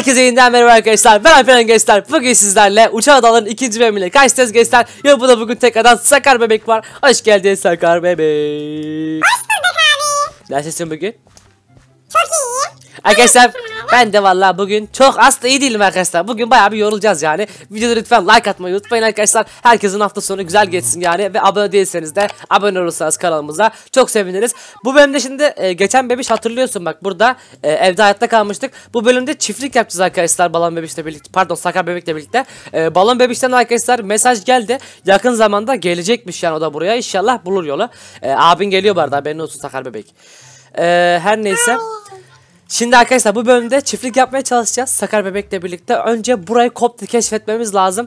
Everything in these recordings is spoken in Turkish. Herkese yeniden merhaba arkadaşlar, ben Alperen gençler. Bugün sizlerle Uçan Adaları'nın 2. bölümüyle karşınızdayız gençler. Yapıda bugün tekrardan Sakar Bebek var. Hoş geldin Sakar Bebek. Hoş bulduk abi. Nasılsın bugün? Çok iyiyim. Arkadaşlar ben de vallahi bugün çok aslında iyi değilim arkadaşlar. Bugün bayağı bir yorulacağız yani. Videoda lütfen like atmayı unutmayın arkadaşlar. Herkesin hafta sonu güzel geçsin yani. Ve abone değilseniz de abone olursanız kanalımıza çok seviniriz. Bu bölümde şimdi geçen bebiş hatırlıyorsun bak burada evde hayatta kalmıştık. Bu bölümde çiftlik yapacağız arkadaşlar balon bebişle birlikte. Pardon Sakar Bebek'le birlikte. Balon bebişten arkadaşlar mesaj geldi. Yakın zamanda gelecekmiş yani o da buraya. İnşallah bulur yolu. Abin geliyor bu arada haberin olsun Sakar Bebek. Her neyse. Şimdi arkadaşlar bu bölümde çiftlik yapmaya çalışacağız Sakar Bebek'le birlikte. Önce burayı komple keşfetmemiz lazım.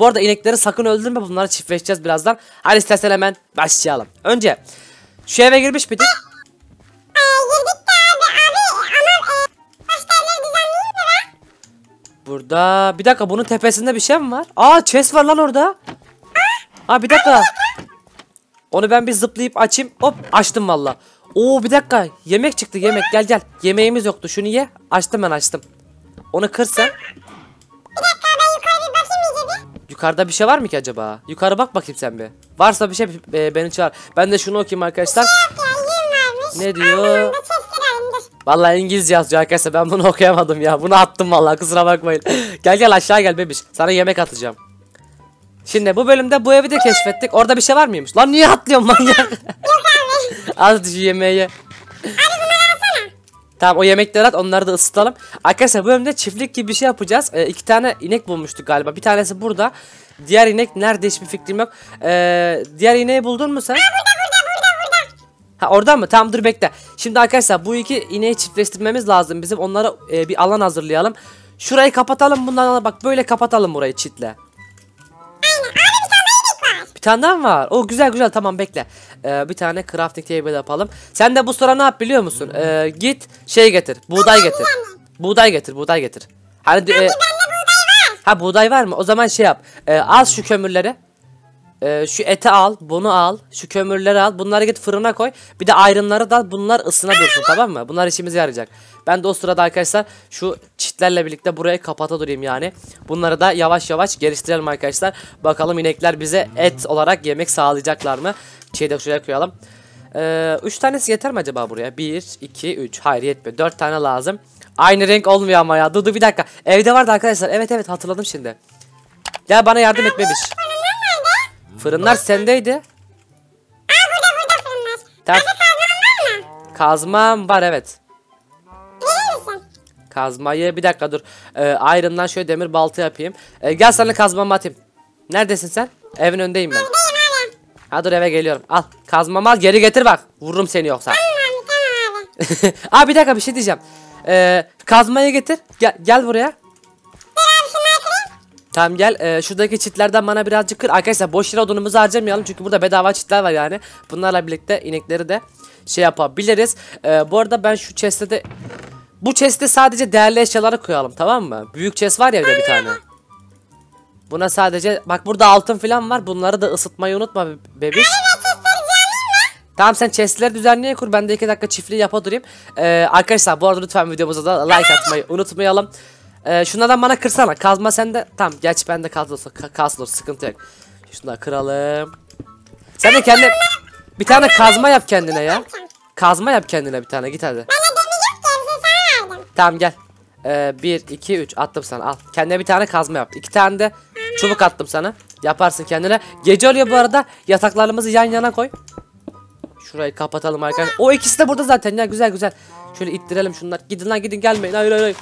Bu arada inekleri sakın öldürme, bunları çiftleşeceğiz birazdan. Hadi istersen hemen başlayalım. Önce şu eve girmiş miydik? Girdik de abi başka evleri düzenleyeyim mi lan? Burada bir dakika bunun tepesinde bir şey mi var? Chest var lan orada. Aa bir dakika. Onu ben bir zıplayıp açayım. Hop açtım valla. Oo bir dakika yemek çıktı yemek gel yemeğimiz yoktu şunu ye açtım onu kır sen. Bir dakika ben yukarı bir bakayım iyice bir. Yukarıda bir şey var mı ki acaba? Yukarı bak bakayım sen bir. Varsa bir şey beni çağır. Ben de şunu okuyayım arkadaşlar. Şey ne diyor? Vallahi İngilizce yazıyor arkadaşlar ben bunu okuyamadım ya bunu attım vallahi kusura bakmayın. gel aşağı gel bebiş sana yemek atacağım. Şimdi bu bölümde bu evi de keşfettik orada bir şey var mıymış? Lan niye atlıyorsun manyak? Az şu yemeği ye. Tamam o yemekleri at onları da ısıtalım. Arkadaşlar bu bölümde çiftlik gibi bir şey yapacağız. 2 tane inek bulmuştuk galiba. Bir tanesi burada. Diğer inek nerede hiçbir fikrim yok. Diğer ineği buldun mu sen? Burada. Ha oradan mı? Tamam dur bekle. Şimdi arkadaşlar bu 2 ineği çiftleştirmemiz lazım bizim. Onlara bir alan hazırlayalım. Şurayı kapatalım bundan bak böyle kapatalım burayı çitle. Bir tane daha mı var? O güzel tamam bekle. Bir tane crafting table yapalım. Sen de bu sıra ne yap biliyor musun? Git şey getir. Buğday getir. Hani bende buğday var. Ha buğday var mı? O zaman şey yap. Al şu kömürleri. Şu eti al. Bunu al. Şu kömürleri al. Bunları git fırına koy. Bir de ayrımları da bunlar ısına dursun tamam mı? Bunlar işimize yarayacak. Ben de o sırada arkadaşlar şu çitlerle birlikte buraya kapata durayım yani. Bunları da yavaş yavaş geliştirelim arkadaşlar. Bakalım inekler bize et olarak yemek sağlayacaklar mı? Şeyi de şuraya koyalım. 3 tanesi yeter mi acaba buraya? 1, 2, 3. Hayır yetmiyor. 4 tane lazım. Aynı renk olmuyor ama ya. Dur bir dakika. Evde vardı arkadaşlar. Evet hatırladım şimdi. Gel bana yardım etmemiş. Fırınlar sendeydi. Burada fırınlar. Tamam. Kazman var mı? Kazmam var evet. Kazmayı bir dakika dur. Ayrımdan şöyle demir balta yapayım. Gel sana kazmamı atayım. Neredesin sen? Evin önündeyim ben. Ha dur eve geliyorum. Al kazmamı al geri getir bak. Vururum seni yoksa. Tamam abi. Abi bir dakika bir şey diyeceğim. Kazmayı getir. Gel buraya. Tamam gel şuradaki çitlerden bana birazcık kır. Arkadaşlar boş yere odunumuzu harcamayalım. Çünkü burada bedava çitler var yani. Bunlarla birlikte inekleri de şey yapabiliriz. Bu arada ben şu chest'e de... Bu chest'e sadece değerli eşyaları koyalım tamam mı? Büyük chest var ya bir de bir tane. Buna sadece... Bak burada altın falan var. Bunları da ısıtmayı unutma bebiş. Tamam sen chest'leri düzenleye kur. Ben de 2 dakika çiftliği yapa durayım. Arkadaşlar bu arada lütfen videomuza da like atmayı unutmayalım. Şunlardan bana kırsana. Kazma sende. Tamam geç bende kazılır sıkıntı yok. Şunları kıralım. Sen de kendi... Bir tane kazma yap kendine ya. Kazma yap kendine bir tane git hadi. Tamam gel. 1, 2, 3 attım sana al. Kendine bir tane kazma yap. 2 tane de çubuk attım sana. Yaparsın kendine. Gece oluyor bu arada. Yataklarımızı yan yana koy. Şurayı kapatalım arkadaşlar. O ikisi de burada zaten ya güzel. Şöyle ittirelim şunlar. Gidin lan gidin gelmeyin. Hayır.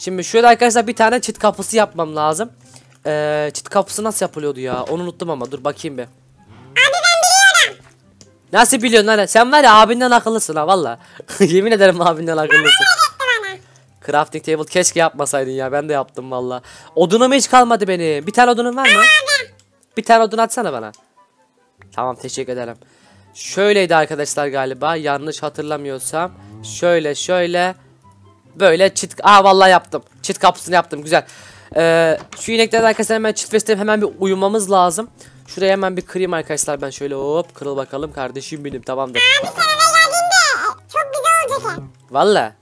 Şimdi şöyle arkadaşlar bir tane çit kapısı yapmam lazım. Çit kapısı nasıl yapılıyordu ya? Onu unuttum ama dur bakayım bir. Abi ben biliyorum. Nasıl biliyorsun lan? Sen var ya abinden akıllısın ha valla. Yemin ederim abinden akıllısın. Crafting table keşke yapmasaydın ya ben de yaptım valla. Odunum hiç kalmadı benim. Bir tane odunun var mı? Bir tane odun atsana bana. Tamam teşekkür ederim. Şöyleydi arkadaşlar galiba yanlış hatırlamıyorsam. Şöyle. Böyle çit... Aa vallahi yaptım. Çit kapısını yaptım güzel. Şu ineklerden arkadaşlar hemen çiftleştirip hemen bir uyumamız lazım. Şuraya hemen bir kırayım arkadaşlar ben şöyle hop kırıl bakalım kardeşim benim tamamdır. Abi sen eve geldiğinde çok güzel olacak. Valla.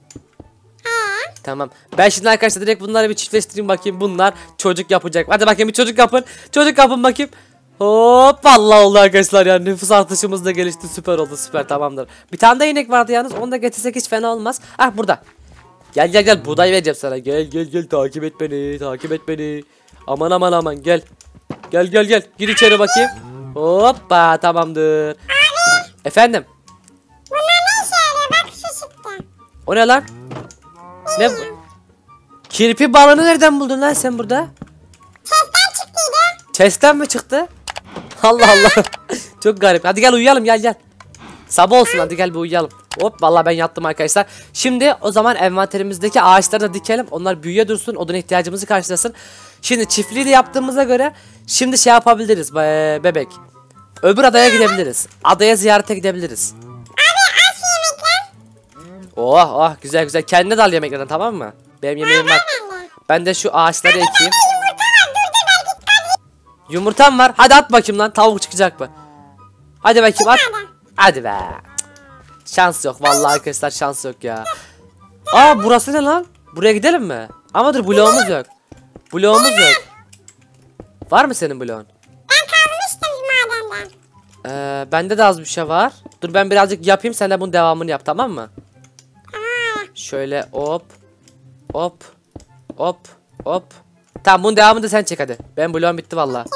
Tamam. Ben şimdi arkadaşlar direkt bunları bir çiftleştireyim bakayım. Bunlar çocuk yapacak. Hadi bakayım bir çocuk yapın. Çocuk yapın bakayım. Hop vallahi oldu arkadaşlar ya. Nüfus artışımız da gelişti. Süper oldu, süper, tamamdır. Bir tane de inek vardı yalnız. Onu da getirsek hiç fena olmaz. Ah burada. Gel gel gel, buğday vereceğim sana. Gel gel gel, takip et beni, takip et beni. Aman aman aman, gel. Gel gel gel, gir içeri bakayım. Hoppa, tamamdır. Abi. Efendim. Bunlar ne işe yarıyor? Bak şu çıktı. O ne lan? Ne? Kirpi balını nereden buldun lan sen burada? Chest'ten çıktıydı. Chest'ten mi çıktı? Allah Allah. Çok garip. Hadi gel uyuyalım, gel gel. Sabah olsun, hadi gel bir uyuyalım. Hop vallahi ben yattım arkadaşlar. Şimdi o zaman envanterimizdeki ağaçları da dikelim. Onlar büyüye dursun, oduna ihtiyacımızı karşılasın. Şimdi çiftliği de yaptığımıza göre şimdi şey yapabiliriz bebek. Öbür adaya gidebiliriz. Adaya ziyarete gidebiliriz. Oh oh, güzel güzel, kendine dal yemeklerden, tamam mı? Benim yemeğim var. Ben de şu ağaçları ekeyim. Yumurtam var, hadi at bakayım lan, tavuk çıkacak mı? Hadi bakayım at. Hadi be. Şans yok vallahi arkadaşlar, şans yok ya. Aa burası ne lan? Buraya gidelim mi? Ama dur, bloğumuz yok. Bloğumuz yok. Var mı senin bloğun? Ben kazmıştım madenden. Bende de az bir şey var. Dur ben birazcık yapayım, sen de bunun devamını yap, tamam mı? Şöyle hop. Hop. Hop. Hop. Tamam, bunun devamını da sen çek hadi. Ben bloğum bitti vallahi.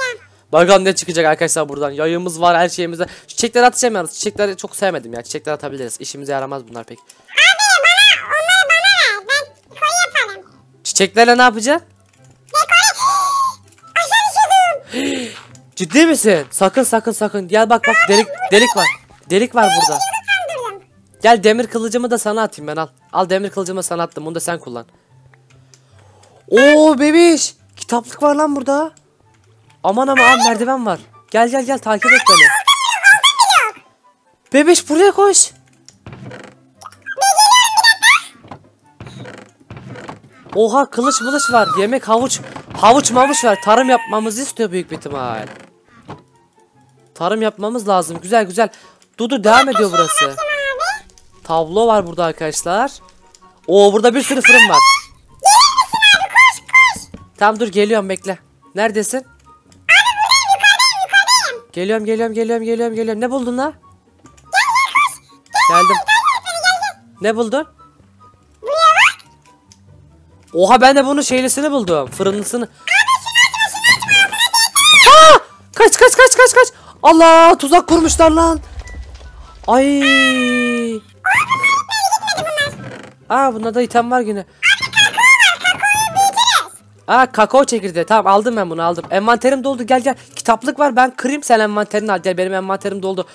Bakalım ne çıkacak arkadaşlar buradan. Yayımız var, her şeyimiz var. Çiçekleri atacağım yalnız. Çiçekleri çok sevmedim ya. Çiçekleri atabiliriz. İşimize yaramaz bunlar pek. Abi onları bana ver. Ben koy yapalım. Çiçeklerle ne yapacaksın? Ne koy? Ciddi misin? Sakın sakın sakın. Gel bak bak, delik var. Delik var burada. Gel demir kılıcımı da sana atayım ben, al. Al demir kılıcımı sana attım. Bunu da sen kullan. Oo bebiş. Kitaplık var lan burada. Aman aman, merdiven var. Gel gel gel, takip et beni. Bebiş buraya koş. Oha, kılıç mılıç var. Yemek, havuç. Havuç mavuç var. Tarım yapmamızı istiyor büyük bir ihtimal. Tarım yapmamız lazım. Güzel güzel. Dudu devam ediyor burası. Tablo var burada arkadaşlar. Oo burada bir sürü fırın var. Tamam dur, geliyorum, bekle. Neredesin? Geliyorum geliyorum geliyorum geliyorum geliyorum. Ne buldun la? Geldim. Ne buldun? Oha ben de bunun şeylisini buldum. Fırınlısını. Ha! Kaç kaç kaç kaç kaç. Allah, tuzak kurmuşlar lan. Ay. Aa bunda da item var yine. Aa kakao çekirdeği, tamam aldım, ben bunu aldım. Envanterim doldu, gel gel. Kitaplık var, ben kırayım, sen envanterini al. Gel, benim envanterim doldu.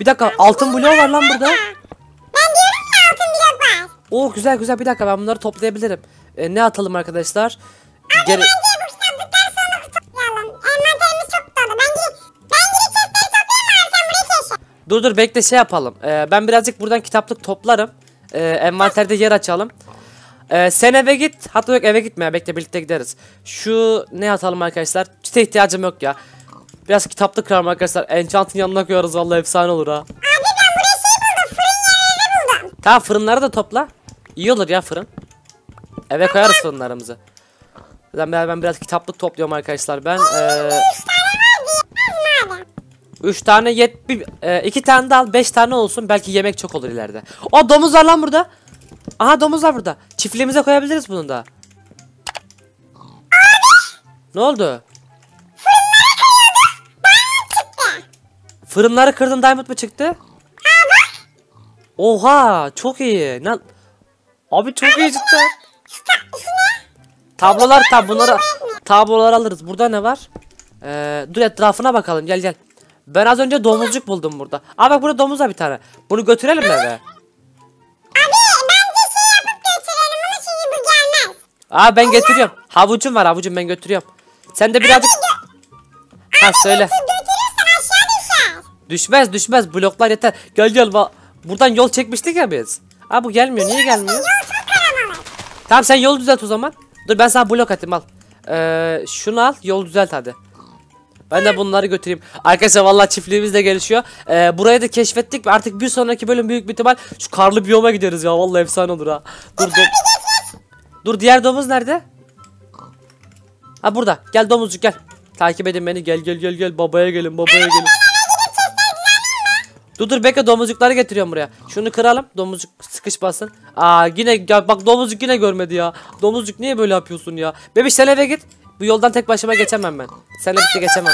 Bir dakika, altın bloğu var lan burada. Ben diyorum ya, altın blok var. Oo güzel güzel, bir dakika ben bunları toplayabilirim. Ne atalım arkadaşlar? Geri... Dur dur bekle, şey yapalım. Ben birazcık buradan kitaplık toplarım. Envanterde yer açalım. Sen eve git. Hatta yok, eve gitme ya, bekle birlikte gideriz. Şu ne atalım arkadaşlar? Çite ihtiyacım yok ya. Biraz kitaplık kırarım arkadaşlar. Enchant'ın yanına koyarız, vallahi efsane olur ha. Abi ben buraya şey buldum, fırın yerlerini buldum. Tamam fırınları da topla. İyi olur ya fırın. Eve koyarız fırınlarımızı. Ben biraz kitaplık topluyorum arkadaşlar. Ben 3 tane yet, 2 tane de al, 5 tane olsun, belki yemek çok olur ileride. O domuz var lan burada. Aha domuz var burada. Çiftliğimize koyabiliriz bunu da. Abi. Ne oldu? Fırınları kırdın, diamond mı çıktı? Abi. Oha çok iyi. Lan. Abi çok abi, iyi çıktı. Tablolar, tablolar alırız. Burada ne var? Dur etrafına bakalım, gel gel. Ben az önce domuzcuk buldum burada. Aa bak burada domuz var bir tane. Bunu götürelim mi eve? Abi bence şey yapıp götürelim ama şimdi bu gelmez. Aa ben getiriyorum. Havucum var, havucum ben götürüyorum. Sen de birazcık... Abi, ha söyle. Düşmez düşmez, bloklar yeter. Gel gel bak. Buradan yol çekmiştik ya biz. Aa bu gelmiyor, niye gelmiyor? Tamam sen yolu düzelt o zaman. Dur ben sana blok atayım, al. Şunu al, yolu düzelt hadi. Ben de bunları götüreyim. Arkadaşlar vallahi çiftliğimiz de gelişiyor. Burayı da keşfettik. Artık bir sonraki bölüm büyük bir ihtimal şu karlı biyoma gideriz ya. Vallahi efsane olur ha. Dur dur. Dur, diğer domuz nerede? Ha burada. Gel domuzcuk gel. Takip edin beni. Gel gel gel gel. Babaya gelin, babaya gelin. Dur dur bekle, domuzcukları getiriyorum buraya. Şunu kıralım. Domuzcuk sıkış basın. Aa yine ya, bak domuzcuk yine görmedi ya. Domuzcuk niye böyle yapıyorsun ya? Bebiş sen eve git. Bu yoldan tek başıma geçemem ben. Seninle birlikte geçemem.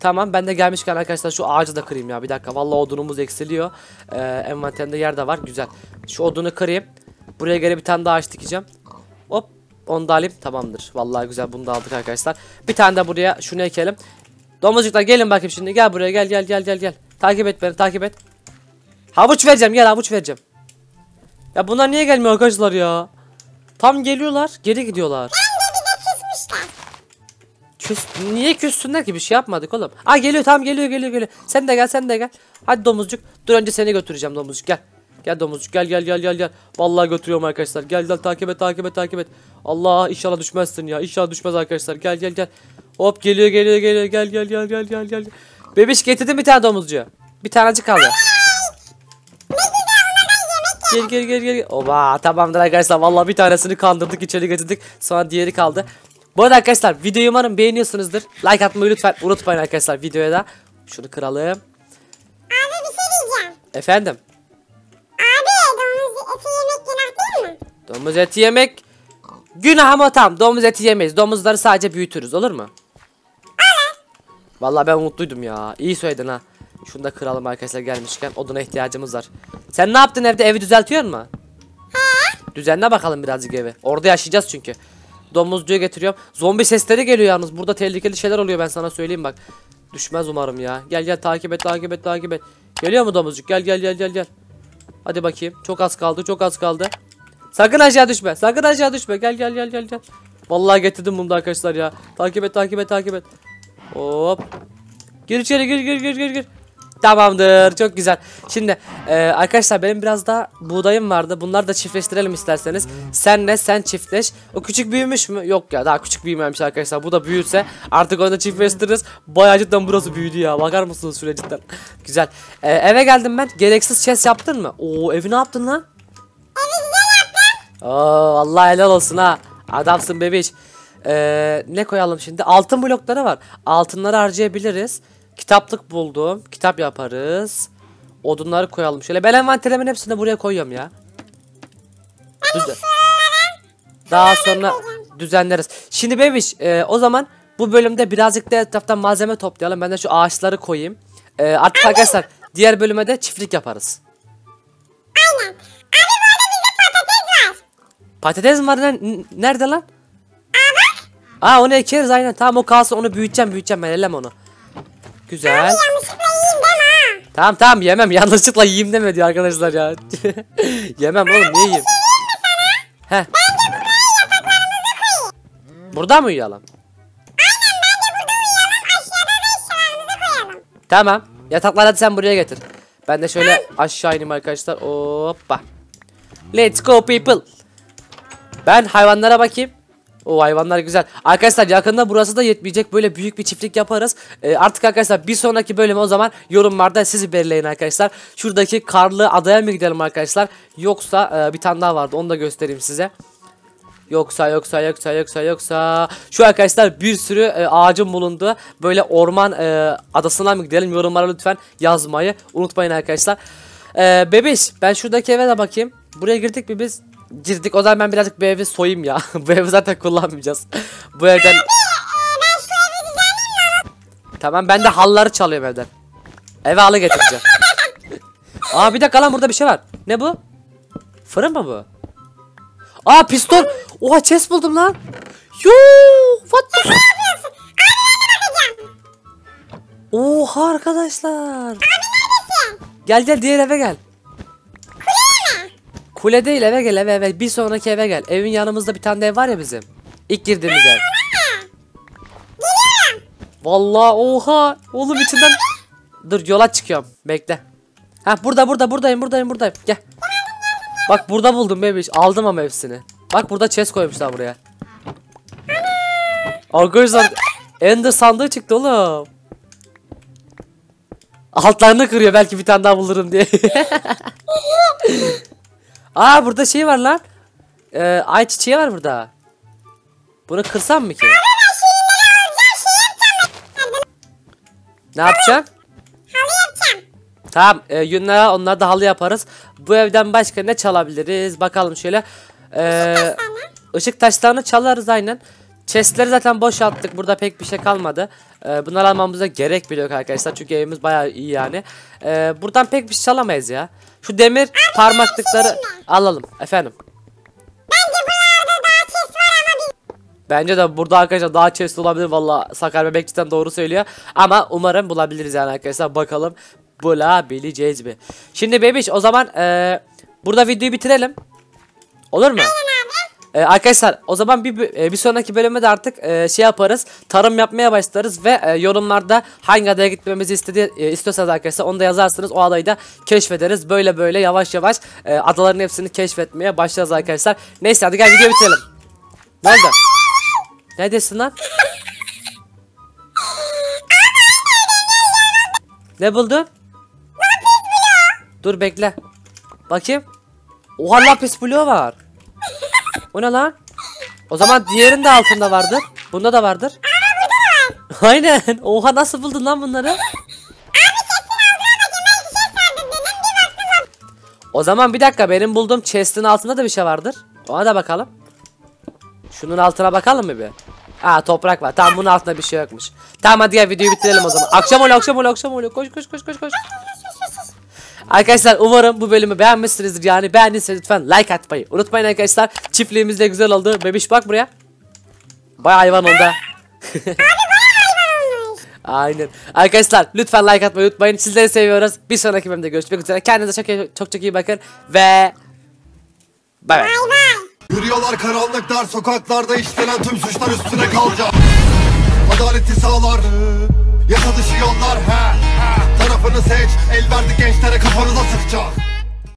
Tamam, ben de gelmişken arkadaşlar şu ağacı da kırayım ya. Bir dakika, vallahi odunumuz eksiliyor. Envanterimde yer de var, güzel. Şu odunu kırayım. Buraya göre bir tane daha ağaç dikeceğim. Hop, onu da alayım, tamamdır. Vallahi güzel, bunu da aldık arkadaşlar. Bir tane de buraya şunu ekelim. Domuzcuklar gelin bakayım şimdi. Gel buraya, gel gel gel gel gel. Takip et beni, takip et. Havuç vereceğim, gel havuç vereceğim. Ya bunlar niye gelmiyor arkadaşlar ya? Tam geliyorlar, geri gidiyorlar. Niye küssünler ki, bir şey yapmadık oğlum. Aa geliyor, tam geliyor geliyor geliyor. Sen de gel, sen de gel. Hadi domuzcuk. Dur önce seni götüreceğim domuzcuk, gel. Gel domuzcuk gel gel gel gel gel. Vallahi götürüyorum arkadaşlar. Gel gel, takip et takip et takip et. Allah, inşallah düşmezsin ya. İnşallah düşmez arkadaşlar. Gel gel gel. Hop geliyor geliyor geliyor gel gel gel gel gel gel. Bebiş getirdin bir tane domuzcu. Bir tanecik kaldı. Gel gel gel gel. Oba tamamdır arkadaşlar. Vallahi bir tanesini kandırdık, içeri getirdik. Sonra diğeri kaldı. Bu arada arkadaşlar videoyu umarım beğeniyorsunuzdur. Like atmayı lütfen unutmayın arkadaşlar videoya da. Şunu kıralım. Abi bir şey diyeceğim. Efendim? Abi domuz eti yemek günah değil mi? Domuz eti yemek günah ama tam domuz eti yemeyiz. Domuzları sadece büyütürüz, olur mu? Olur. Vallahi ben mutluydum ya. İyi söyledin ha. Şunu da kıralım arkadaşlar gelmişken. Oduna ihtiyacımız var. Sen ne yaptın evde? Evi düzeltiyor mu? He. Düzenle bakalım birazcık evi. Orada yaşayacağız çünkü. Domuzcuya getiriyorum. Zombi sesleri geliyor yalnız. Burada tehlikeli şeyler oluyor, ben sana söyleyeyim bak. Düşmez umarım ya. Gel gel, takip et takip et takip et. Geliyor mu domuzcuk? Gel gel gel gel gel. Hadi bakayım. Çok az kaldı, çok az kaldı. Sakın aşağı düşme. Sakın aşağı düşme. Gel gel gel gel gel. Vallahi getirdim bunu da arkadaşlar ya. Takip et takip et takip et. Hop. Gir içeri, gir gir gir gir gir. Tamamdır, çok güzel. Şimdi arkadaşlar benim biraz da buğdayım vardı. Bunları da çiftleştirelim isterseniz. Senle sen çiftleş. O küçük büyümüş mü? Yok ya, daha küçük büyümemiş arkadaşlar. Bu da büyürse artık onu da çiftleştiririz. Bayağı cidden burası büyüdü ya. Bakar mısınız şuraya cidden? Güzel. Eve geldim ben. Gereksiz chest yaptın mı? Oo, evi ne yaptın lan? Evi güzel yaptım. Oo, vallahi helal olsun ha. Adamsın bebiş. Ne koyalım şimdi? Altın blokları var. Altınları harcayabiliriz. Kitaplık buldum. Kitap yaparız. Odunları koyalım şöyle. Ben envanterimin hepsini buraya koyuyorum ya. Daha sonra düzenleriz. Şimdi bebiş o zaman bu bölümde birazcık da etraftan malzeme toplayalım. Ben de şu ağaçları koyayım. Artık arkadaşlar diğer bölüme de çiftlik yaparız. Aynen. Abi burada patates var. Patates mi var? Nerede lan? Aa onu ekeriz aynen. Tamam, o kalsın, onu büyüteceğim ben, ellem onu. Güzel. Abi yanlışlıkla yiyeyim deme ha. Tamam yemem, yanlışlıkla yiyeyim deme diyor arkadaşlar ya. Yemem abi, oğlum niye yiyeyim? Bence buraya yataklarımızı koyayım. Burada mı uyuyalım? Aynen, bence burada uyuyalım, aşağıda da eşyalarımızı koyalım. Tamam, yatakları hadi sen buraya getir. Ben de şöyle aşağı ineyim arkadaşlar. Hoppa. Let's go people. Ben hayvanlara bakayım. O hayvanlar güzel. Arkadaşlar yakında burası da yetmeyecek. Böyle büyük bir çiftlik yaparız. Artık arkadaşlar bir sonraki bölümü o zaman yorumlarda siz belirleyin arkadaşlar. Şuradaki karlı adaya mı gidelim arkadaşlar? Yoksa bir tane daha vardı. Onu da göstereyim size. Yoksa şu arkadaşlar bir sürü ağacın bulunduğu böyle orman adasına mı gidelim? Yorumlara lütfen yazmayı unutmayın arkadaşlar. Bebiş ben şuradaki eve de bakayım. Buraya girdik mi biz? Girdik. O zaman ben birazcık bu evi soyayım ya. Bu evi zaten kullanmayacağız. Bu evden... Abi, ben şu evi düzenleyeyim ya. Tamam, ben de halıları çalıyorum evden. Eve halı getireceğim. Aa bir dakika lan, burada bir şey var. Ne bu? Fırın mı bu? Aa pistol. Oha chest buldum lan. Yuuu. What the fuck? Oha arkadaşlar. Abi neredesin? Gel gel, diğer eve gel. Kule değil, eve gel, eve bir sonraki eve gel. Evin yanımızda bir tane de ev var ya bizim. İlk girdiğimiz ev. Vallahi oha. Oğlum içinden. Dur yola çıkıyorum. Bekle. Ha buradayım. Gel. Bak burada buldum bebiş. Aldım ama hepsini. Bak burada chest koymuşlar buraya. Arkadaşlar Ender sandığı çıktı oğlum. Altlarını kırıyor, belki bir tane daha bulurum diye. Aa burada şey var lan. ay çiçeği var burada. Bunu kırsam mı ki? Ne yapacaksın? Tamam, günlere onları da halı yaparız. Bu evden başka ne çalabiliriz? Bakalım şöyle. Işık taşlarını çalarız aynen. Chestleri zaten boşalttık. Burada pek bir şey kalmadı. Bunları almamıza gerek bile yok arkadaşlar. Çünkü evimiz bayağı iyi yani. Buradan pek bir şey çalamayız ya. Şu demir parmaklıkları alalım. Efendim? Bence buralarda daha chest var ama biz... Bence de burada arkadaşlar daha chest olabilir. Valla Sakar Bebek cidden doğru söylüyor. Ama umarım bulabiliriz yani arkadaşlar. Bakalım. Bulabileceğiz mi? Şimdi bebiş o zaman burada videoyu bitirelim. Olur mu? Arkadaşlar o zaman bir sonraki bölümde de artık şey yaparız. Tarım yapmaya başlarız ve yorumlarda hangi adaya gitmemizi istiyorsanız arkadaşlar onu da yazarsınız. O adayı da keşfederiz. Böyle böyle yavaş yavaş adaların hepsini keşfetmeye başlarız arkadaşlar. Neyse hadi gel videoyu bitirelim. Ne oldu? Neredesin lan? Ne buldun? Dur bekle. Bakayım. Oha lapis blue var. O ne lan? O zaman diğerinde altında vardır. Bunda da vardır. Abi bu da var. Aynen. Oha nasıl buldun lan bunları? Abi o zaman bir dakika benim bulduğum chest'in altında da bir şey vardır. Ona da bakalım. Şunun altına bakalım mı bir? Aa toprak var. Tamam bunun altında bir şey yokmuş. Tamam hadi ya videoyu bitirelim o zaman. Akşam oluyor. Koş. Arkadaşlar umarım bu bölümü beğenmişsinizdir. Yani beğendiyseniz lütfen like atmayı unutmayın arkadaşlar. Çiftliğimiz de güzel oldu. Bebiş bak buraya. Bayağı hayvan oldu. Aynen. Arkadaşlar lütfen like atmayı unutmayın. Sizleri seviyoruz. Bir sonraki bölümde görüşmek üzere. Kendinize çok iyi bakın. Ve bay bay. Yürüyorlar karanlık dar sokaklarda, işlenen tüm suçlar üstüne kalacak. Adaleti sağlar, yasa dışı yollar he. Tarafını seç, el verdik gençlere kafanıza sıkacak.